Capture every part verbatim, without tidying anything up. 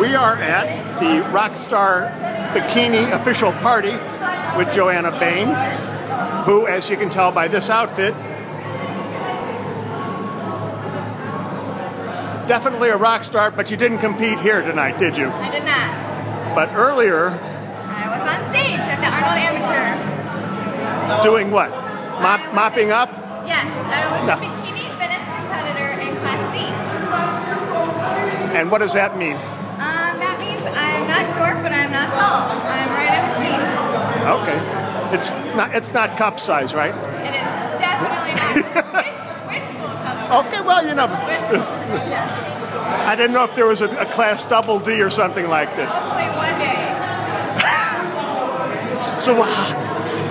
We are at the Rockstar Bikini Official Party with Johanna Bayne, who, as you can tell by this outfit, definitely a rock star, but you didn't compete here tonight, did you? I did not. But earlier, I was on stage at the Arnold Amateur. Doing what? Mop mopping up? Yes, I was a bikini fitness competitor in Class C. And what does that mean? I'm not short, but I'm not tall. I'm right in between. Okay. It's not, it's not cup size, right? It is definitely not. wish, wishful cup size. Okay, well, you know. Wishful, yes. I didn't know if there was a, a class double D or something like this. Hopefully one day. So, uh,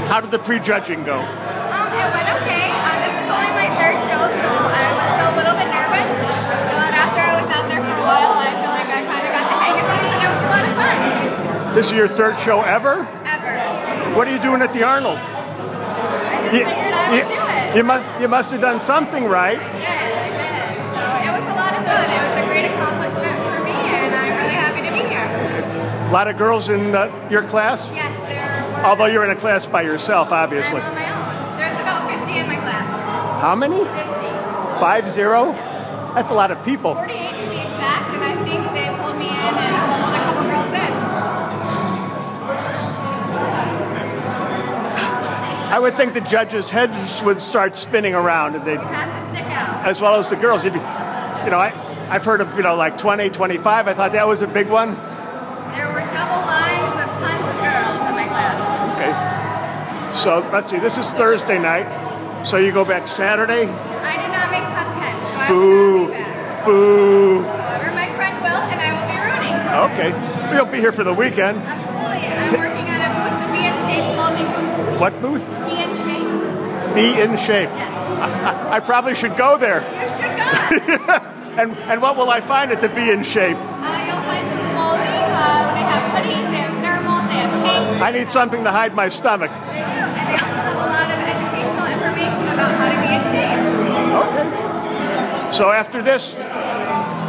how did the pre-judging go? Um, it went okay. Um, this is only my third show, so I was still a little bit nervous. But after I was out there for a while, I feel like I kind of got the hang of it. This is your third show ever? Ever. What are you doing at the Arnold? I just you, figured I would you, do it. You must, you must have done something right. Yes, I did. So it was a lot of fun. It was a great accomplishment for me, and I'm really happy to be here. A lot of girls in uh, your class? Yes, there were. Although you're in a class by yourself, obviously. I'm on my own. There's about fifty in my class. How many? fifty. Five zero? Yes. That's a lot of people. forty-eight to be exact, and I think they pulled me in and pulled a couple girls in. I would think the judges' heads would start spinning around, and they have to stick out. As well as the girls. You know, I, I've heard of, you know, like twenty, twenty-five. I thought that was a big one. There were double lines of tons of girls in my class. Okay. So, let's see. This is Thursday night. So you go back Saturday? I did not make top ten, so I will not be back. Boo. However, my friend will, and I will be rooting for her. Okay. We'll be here for the weekend. Absolutely. I'm working on a booth, the Be in Shape Moldy booth. What booth? Be in shape. Be in shape. Yes. I, I probably should go there. You should go. and and what will I find at the Be in Shape? Uh, you'll find some clothing. Uh, they have hoodies, they have thermals, they have tanks. I need something to hide my stomach. They do, and they also have a lot of educational information about how to be in shape. Okay. So after this,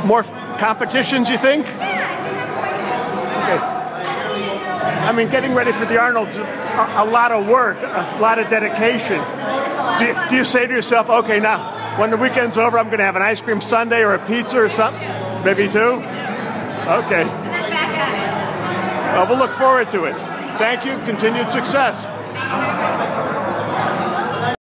more competitions, you think? Yeah, I think I'm going to. Okay. I mean, getting ready for the Arnold's a, a lot of work, a lot of dedication. Lot do, of do you say to yourself, okay, now, when the weekend's over, I'm going to have an ice cream sundae or a pizza or something? Maybe two? Okay. Well, we'll look forward to it. Thank you. Continued success.